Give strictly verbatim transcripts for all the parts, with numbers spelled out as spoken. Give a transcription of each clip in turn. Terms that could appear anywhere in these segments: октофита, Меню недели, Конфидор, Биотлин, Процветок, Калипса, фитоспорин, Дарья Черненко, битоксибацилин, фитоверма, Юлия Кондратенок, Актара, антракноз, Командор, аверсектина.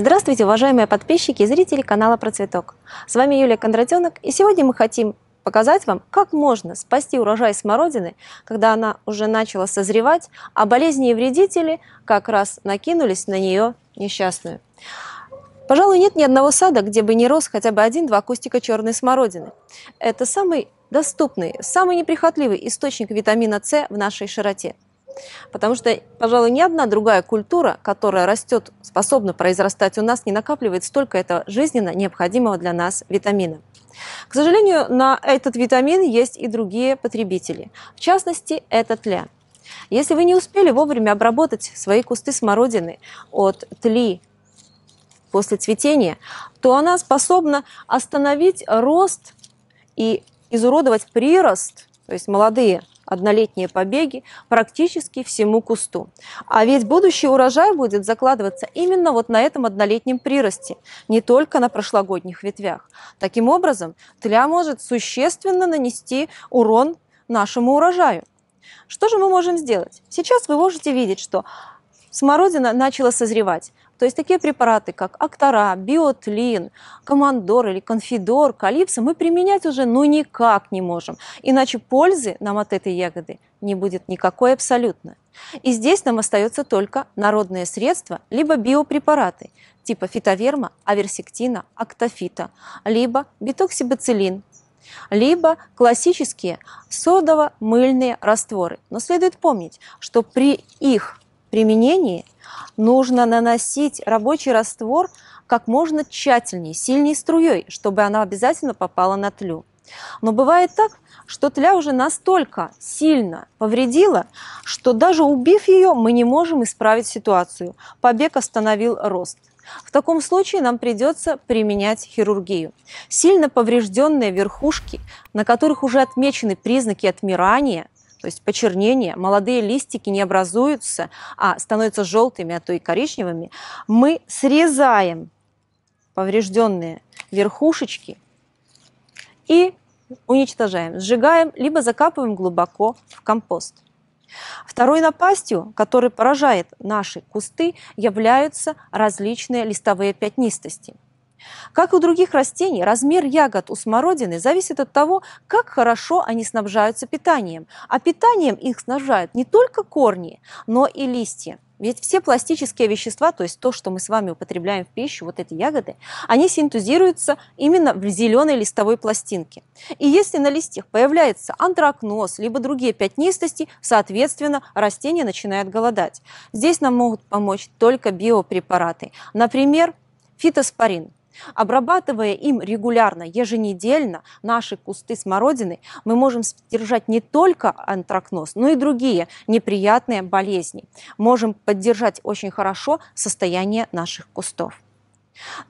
Здравствуйте, уважаемые подписчики и зрители канала Процветок. С вами Юлия Кондратенок, и сегодня мы хотим показать вам, как можно спасти урожай смородины, когда она уже начала созревать, а болезни и вредители как раз накинулись на нее несчастную. Пожалуй, нет ни одного сада, где бы не рос хотя бы один-два кустика черной смородины. Это самый доступный, самый неприхотливый источник витамина С в нашей широте. Потому что, пожалуй, ни одна другая культура, которая растет, способна произрастать у нас, не накапливает столько этого жизненно необходимого для нас витамина. К сожалению, на этот витамин есть и другие потребители. В частности, это тля. Если вы не успели вовремя обработать свои кусты смородины от тли после цветения, то она способна остановить рост и изуродовать прирост, то есть молодые однолетние побеги практически всему кусту. А ведь будущий урожай будет закладываться именно вот на этом однолетнем приросте, не только на прошлогодних ветвях. Таким образом, тля может существенно нанести урон нашему урожаю. Что же мы можем сделать? Сейчас вы можете видеть, что смородина начала созревать. То есть такие препараты, как Актара, Биотлин, Командор или Конфидор, Калипса, мы применять уже ну никак не можем. Иначе пользы нам от этой ягоды не будет никакой абсолютно. И здесь нам остаются только народные средства, либо биопрепараты, типа фитоверма, аверсектина, октофита, либо битоксибацилин, либо классические содово-мыльные растворы. Но следует помнить, что при их применении нужно наносить рабочий раствор как можно тщательнее, сильнее струей, чтобы она обязательно попала на тлю. Но бывает так, что тля уже настолько сильно повредила, что даже убив ее, мы не можем исправить ситуацию. Побег остановил рост. В таком случае нам придется применять хирургию. Сильно поврежденные верхушки, на которых уже отмечены признаки отмирания, то есть почернение, молодые листики не образуются, а становятся желтыми, а то и коричневыми, мы срезаем поврежденные верхушечки и уничтожаем, сжигаем, либо закапываем глубоко в компост. Второй напастью, который поражает наши кусты, являются различные листовые пятнистости. Как и у других растений, размер ягод у смородины зависит от того, как хорошо они снабжаются питанием. А питанием их снабжают не только корни, но и листья. Ведь все пластические вещества, то есть то, что мы с вами употребляем в пищу, вот эти ягоды, они синтезируются именно в зеленой листовой пластинке. И если на листьях появляется антракноз, либо другие пятнистости, соответственно, растение начинает голодать. Здесь нам могут помочь только биопрепараты. Например, фитоспорин. Обрабатывая им регулярно, еженедельно наши кусты смородины, мы можем сдержать не только антракноз, но и другие неприятные болезни. Можем поддержать очень хорошо состояние наших кустов.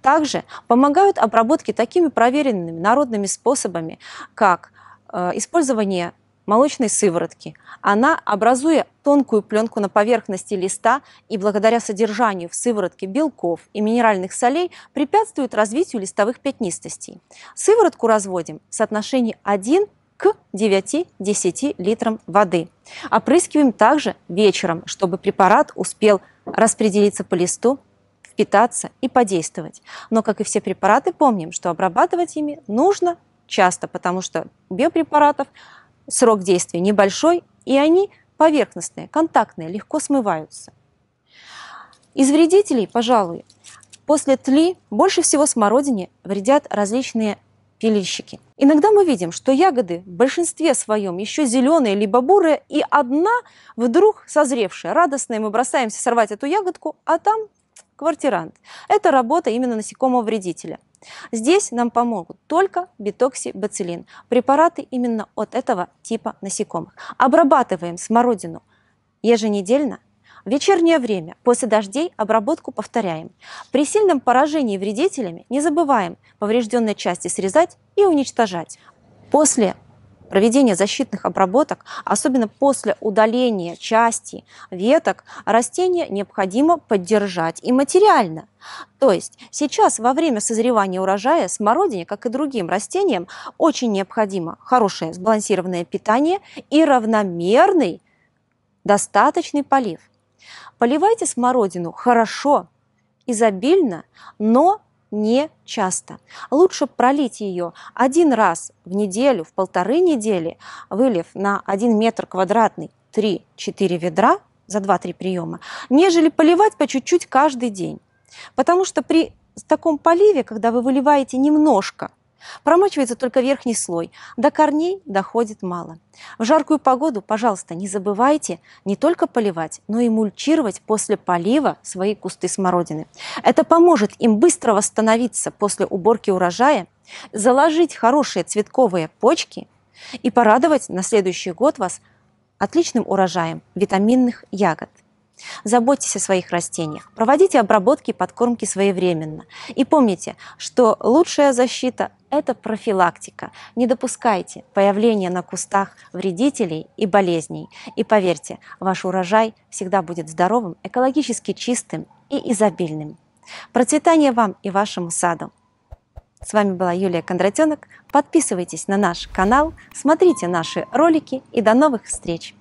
Также помогают обработки такими проверенными народными способами, как использование молочной сыворотки. Она, образуя тонкую пленку на поверхности листа и благодаря содержанию в сыворотке белков и минеральных солей, препятствует развитию листовых пятнистостей. Сыворотку разводим в соотношении один к девяти-десяти литрам воды. Опрыскиваем также вечером, чтобы препарат успел распределиться по листу, впитаться и подействовать. Но, как и все препараты, помним, что обрабатывать ими нужно часто, потому что у биопрепаратов срок действия небольшой, и они поверхностные, контактные, легко смываются. Из вредителей, пожалуй, после тли больше всего смородине вредят различные пилильщики. Иногда мы видим, что ягоды в большинстве своем еще зеленые либо бурые, и одна вдруг созревшая, радостная, мы бросаемся сорвать эту ягодку, а там квартирант. Это работа именно насекомого вредителя. Здесь нам помогут только битоксибацилин, препараты именно от этого типа насекомых. Обрабатываем смородину еженедельно, в вечернее время, после дождей обработку повторяем. При сильном поражении вредителями не забываем поврежденные части срезать и уничтожать. После проведение защитных обработок, особенно после удаления части веток, растения необходимо поддержать и материально. То есть сейчас во время созревания урожая смородине, как и другим растениям, очень необходимо хорошее сбалансированное питание и равномерный достаточный полив. Поливайте смородину хорошо изобильно, но не часто. Лучше пролить ее один раз в неделю, в полторы недели, вылив на один метр квадратный три-четыре ведра за два-три приема, нежели поливать по чуть-чуть каждый день. Потому что при таком поливе, когда вы выливаете немножко, промачивается только верхний слой, до корней доходит мало. В жаркую погоду, пожалуйста, не забывайте не только поливать, но и мульчировать после полива свои кусты смородины. Это поможет им быстро восстановиться после уборки урожая, заложить хорошие цветковые почки и порадовать на следующий год вас отличным урожаем витаминных ягод. Заботьтесь о своих растениях, проводите обработки и подкормки своевременно. И помните, что лучшая защита – это профилактика. Не допускайте появления на кустах вредителей и болезней. И поверьте, ваш урожай всегда будет здоровым, экологически чистым и изобильным. Процветания вам и вашему саду! С вами была Юлия Кондратенок. Подписывайтесь на наш канал, смотрите наши ролики и до новых встреч!